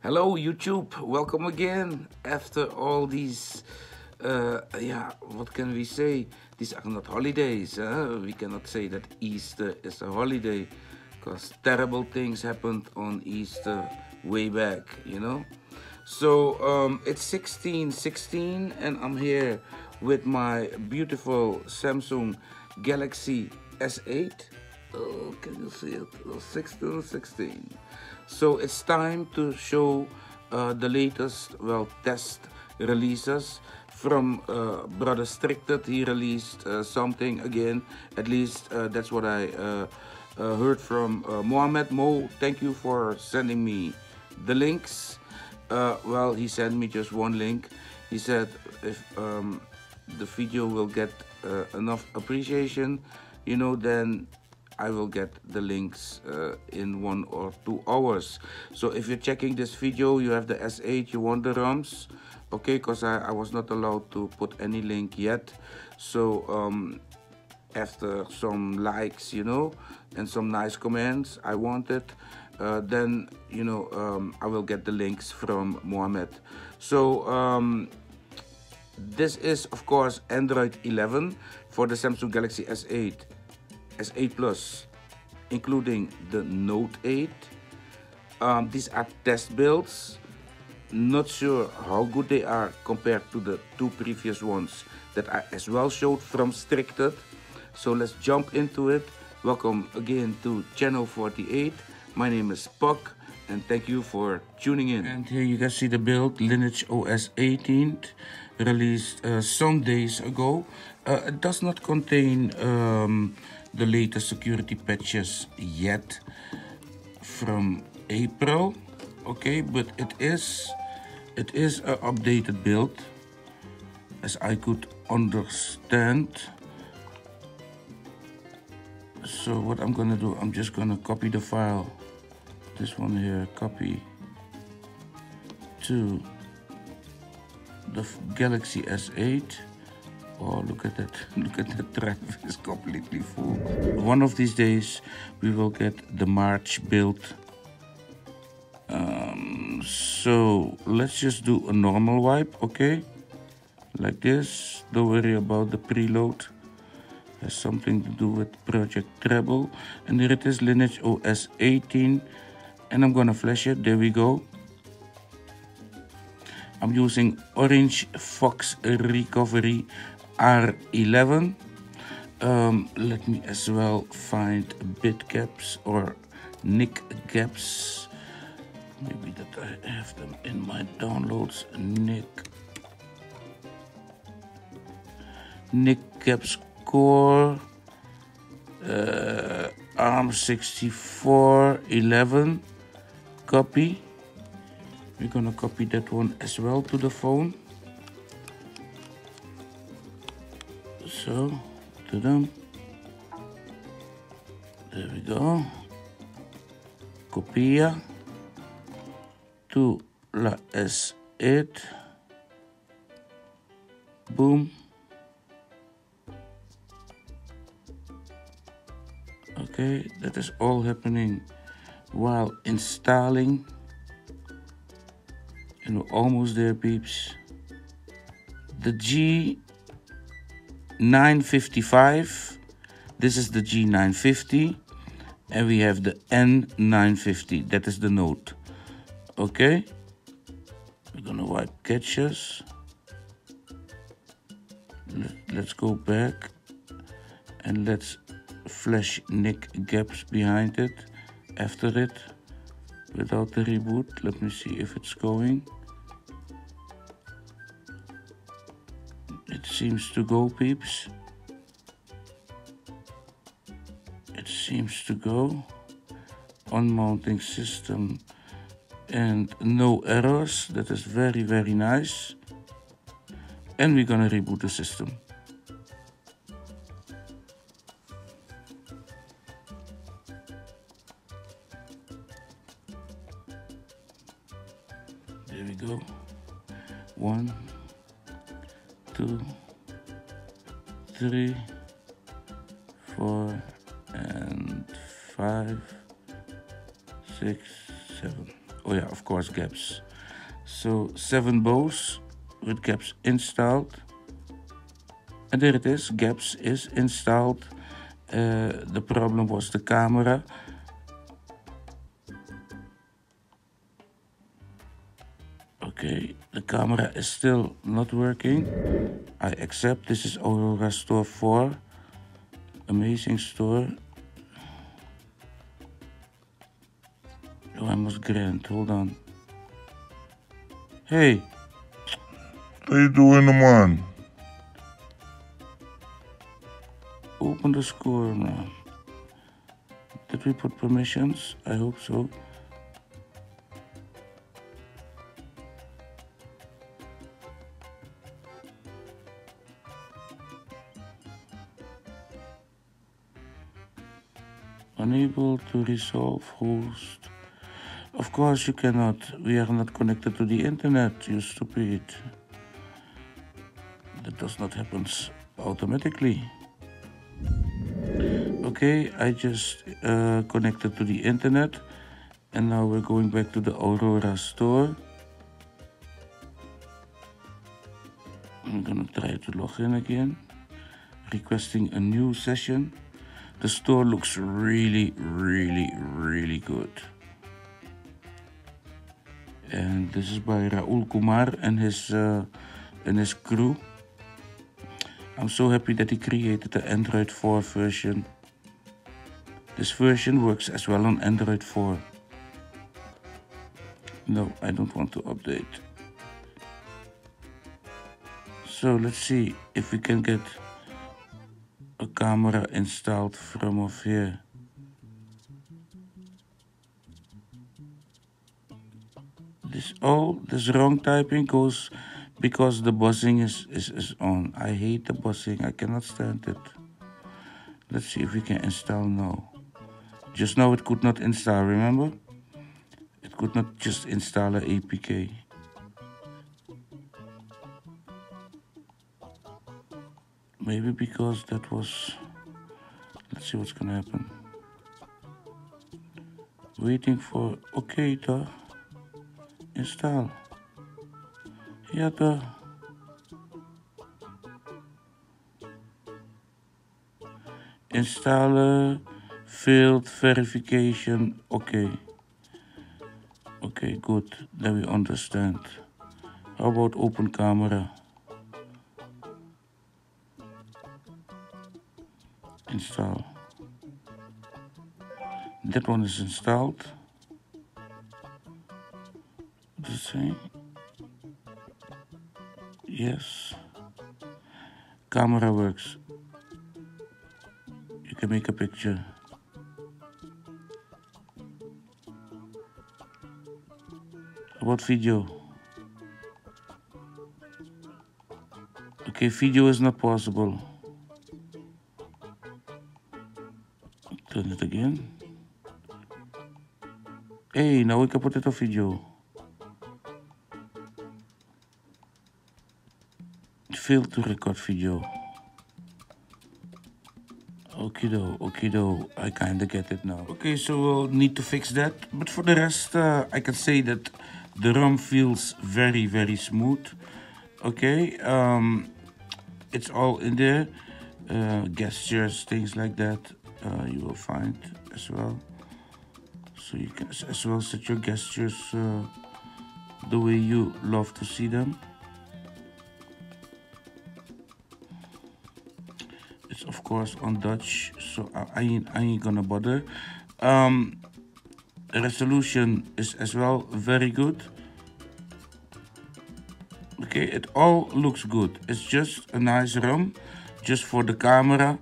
Hello YouTube, welcome again after all these what can we say, these are not holidays, huh? We cannot say that Easter is a holiday because terrible things happened on Easter way back, you know. So it's 16/16 and I'm here with my beautiful Samsung Galaxy S8. Oh, can you see it? 16/16. So it's time to show the latest, well, test releases from Brother Stricted. He released something again, at least that's what I heard from Mohammed Mo. Thank you for sending me the links. Well, he sent me just one link. He said if the video will get enough appreciation, you know, then I will get the links in 1 or 2 hours. So if you're checking this video, you have the S8, you want the ROMs, okay, because I was not allowed to put any link yet. So after some likes, you know, and some nice comments, I want it, then, you know, I will get the links from Mohammed. So this is of course Android 11 for the Samsung Galaxy S8, S8 Plus, including the Note 8. These are test builds. Not sure how good they are compared to the two previous ones that I as well showed from Stricted. So let's jump into it. Welcome again to channel48. My name is Puck and thank you for tuning in. And here you can see the build, Lineage OS 18, released some days ago. It does not contain the latest security patches yet from April, okay, but it is an updated build as I could understand. So what I'm gonna do, I'm just gonna copy the file, this one here, copy to the Galaxy S8. Oh, look at that. Look at that, drive is completely full. One of these days we will get the March build. So let's just do a normal wipe, okay? Like this, don't worry about the preload. It has something to do with Project Treble. And here it is, Lineage OS 18. And I'm gonna flash it, there we go. I'm using Orange Fox Recovery R11. Let me as well find bitcaps or nickcaps. Maybe that I have them in my downloads. Nickcaps core ARM6411, copy. We're gonna copy that one as well to the phone. So, to them. There we go. Copia to la S8. Boom. Okay, that is all happening while installing. And we're almost there, peeps. The G955. This is the G950. And we have the N950. That is the Note. Okay. We're gonna wipe caches. Let's go back. And let's flash nick gaps behind it. After it. Without the reboot. Let me see if it's going. It seems to go, peeps. It seems to go. Unmounting system and no errors. That is very, very nice. And we're gonna reboot the system. There we go. 1, 2, 3, 4, and 5, 6, 7. oh yeah, of course, gaps. So 7 bows with gaps installed. And there it is, gaps is installed. The problem was the camera. Okay, the camera is still not working. I accept. This is Aurora Store 4. Amazing store. Oh, I must grant. Hold on. Hey. How you doing, man? Open the score, man. Did we put permissions? I hope so. Unable to resolve host. Of course you cannot. We are not connected to the internet, you stupid. That does not happen automatically. Okay, I just connected to the internet. And now we're going back to the Aurora Store. I'm gonna try to log in again. Requesting a new session. The store looks really, really, really good. And this is by Raul Kumar and his crew. I'm so happy that he created the Android 4 version. This version works as well on Android 4. No, I don't want to update. So let's see if we can get a camera installed from off here. This, oh, this wrong typing goes because the buzzing is on. I hate the buzzing. I cannot stand it. Let's see if we can install now. Just now it could not install, remember? It could not just install an APK. Maybe because that was... Let's see what's gonna happen. Waiting for... Okay, the... Install. Yeah, the... Installer... Field verification. Okay. Okay, good. Then we understand. How about Open Camera? Install. That one is installed. The same. Yes. Camera works. You can make a picture. About video. Okay, video is not possible. Turn it again. Hey, now we can put it on video. Fail to record video. Okie doke, I kinda get it now. Okay, so we'll need to fix that. But for the rest, I can say that the ROM feels very, very smooth. Okay, it's all in there. Gestures, things like that. You will find as well, so you can as well set your gestures the way you love to see them. It's of course on Dutch, so I ain't gonna bother. Resolution is as well very good. Okay, it all looks good. It's just a nice ROM, just for the camera.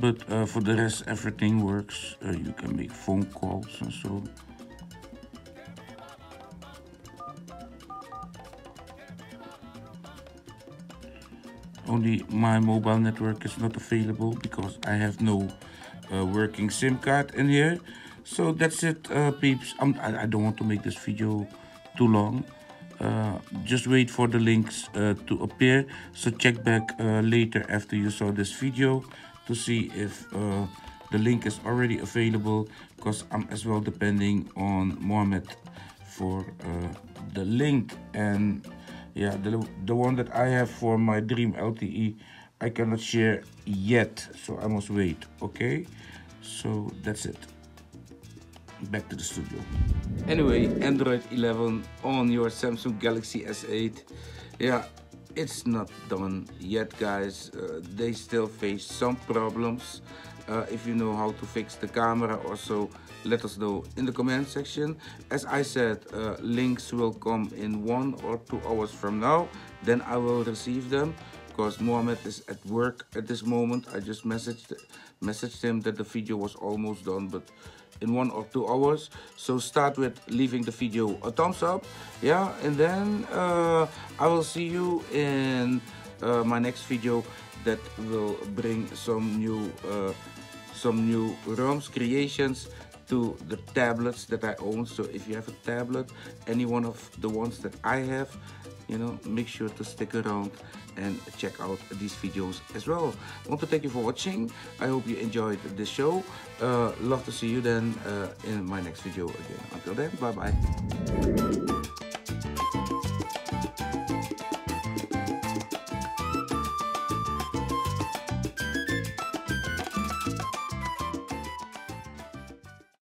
But for the rest, everything works. You can make phone calls and so. Only my mobile network is not available because I have no working SIM card in here. So that's it, peeps. I don't want to make this video too long. Just wait for the links to appear. So check back later after you saw this video to see if the link is already available, because I'm as well depending on Mohammed for the link. And yeah, the one that I have for my Dream LTE, I cannot share yet, so I must wait. Okay, so that's it. Back to the studio. Anyway, Android 11 on your Samsung Galaxy S8. Yeah, it's not done yet, guys. They still face some problems. If you know how to fix the camera or so, let us know in the comment section. As I said, links will come in 1 or 2 hours from now. Then I will receive them, because Mohammed is at work at this moment. I just messaged him that the video was almost done, but in 1 or 2 hours. So start with leaving the video a thumbs up. Yeah, and then I will see you in my next video that will bring some new ROMs creations to the tablets that I own. So if you have a tablet, any one of the ones that I have, you know, make sure to stick around and check out these videos as well. I want to thank you for watching. I hope you enjoyed this show. Love to see you then in my next video again. Until then, bye bye.